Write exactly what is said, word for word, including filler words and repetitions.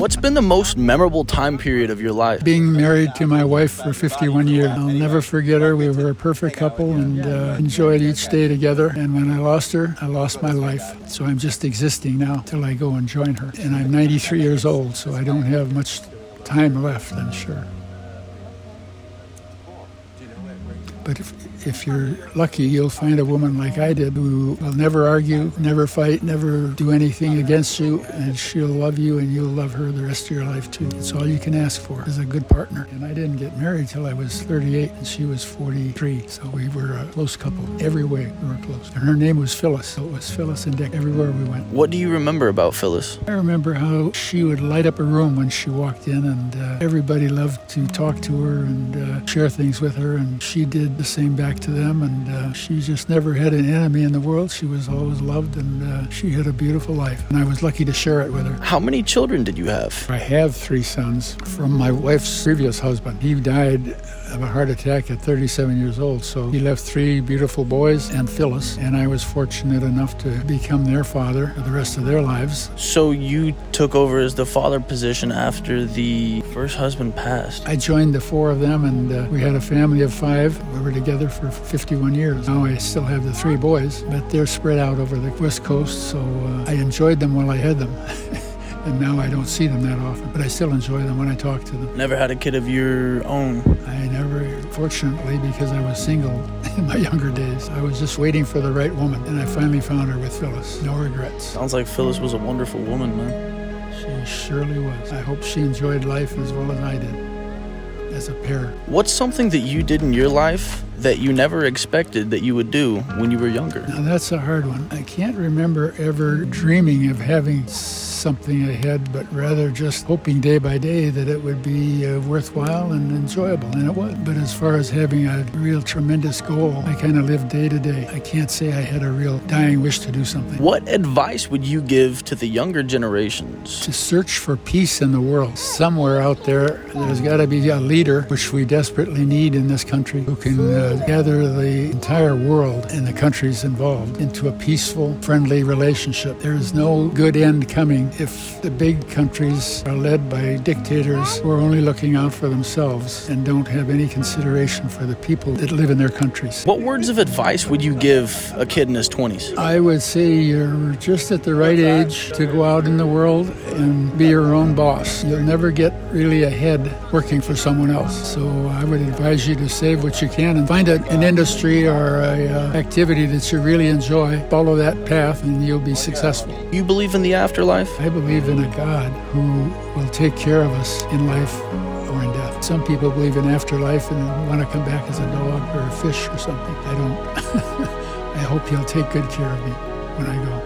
What's been the most memorable time period of your life? Being married to my wife for fifty-one years. I'll never forget her. We were a perfect couple and uh, enjoyed each day together. And when I lost her, I lost my life. So I'm just existing now till I go and join her. And I'm ninety-three years old, so I don't have much time left, I'm sure. But if, if you're lucky, you'll find a woman like I did who will never argue, never fight, never do anything against you, and she'll love you and you'll love her the rest of your life too. It's all you can ask for is a good partner. And I didn't get married till I was thirty-eight and she was forty-three, so we were a close couple. Every way we were close. And her name was Phyllis, so it was Phyllis and Dick everywhere we went. What do you remember about Phyllis? I remember how she would light up a room when she walked in, and uh, everybody loved to talk to her and uh, share things with her, and she did the same back to them, and uh, she just never had an enemy in the world. She was always loved, and uh, she had a beautiful life, and I was lucky to share it with her. How many children did you have? I have three sons from my wife's previous husband. He died of a heart attack at thirty-seven years old, so he left three beautiful boys and Phyllis, and I was fortunate enough to become their father for the rest of their lives. So you took over as the father position after the first husband passed? I joined the four of them, and uh, we had a family of five. We were together for fifty-one years. Now I still have the three boys, but they're spread out over the West Coast, so uh, I enjoyed them while I had them. And now I don't see them that often, but I still enjoy them when I talk to them. Never had a kid of your own? I never, fortunately, because I was single in my younger days. I was just waiting for the right woman, and I finally found her with Phyllis. No regrets. Sounds like Phyllis was a wonderful woman, man. She surely was. I hope she enjoyed life as well as I did. As a pair. What's something that you did in your life that you never expected that you would do when you were younger? Now that's a hard one. I can't remember ever dreaming of having something I had, but rather just hoping day by day that it would be uh, worthwhile and enjoyable, and it was. But as far as having a real tremendous goal, I kind of lived day to day. I can't say I had a real dying wish to do something. What advice would you give to the younger generations? To search for peace in the world. Somewhere out there, there's got to be a leader, which we desperately need in this country, who can uh, gather the entire world and the countries involved into a peaceful, friendly relationship. There is no good end coming if the big countries are led by dictators who are only looking out for themselves and don't have any consideration for the people that live in their countries. What words of advice would you give a kid in his twenties? I would say you're just at the right age to go out in the world and be your own boss. You'll never get really ahead working for someone else. So I would advise you to save what you can and find Find an industry or a, uh, activity that you really enjoy. Follow that path and you'll be successful. You believe in the afterlife? I believe in a God who will take care of us in life or in death. Some people believe in afterlife and want to come back as a dog or a fish or something. I don't. I hope he'll take good care of me when I go.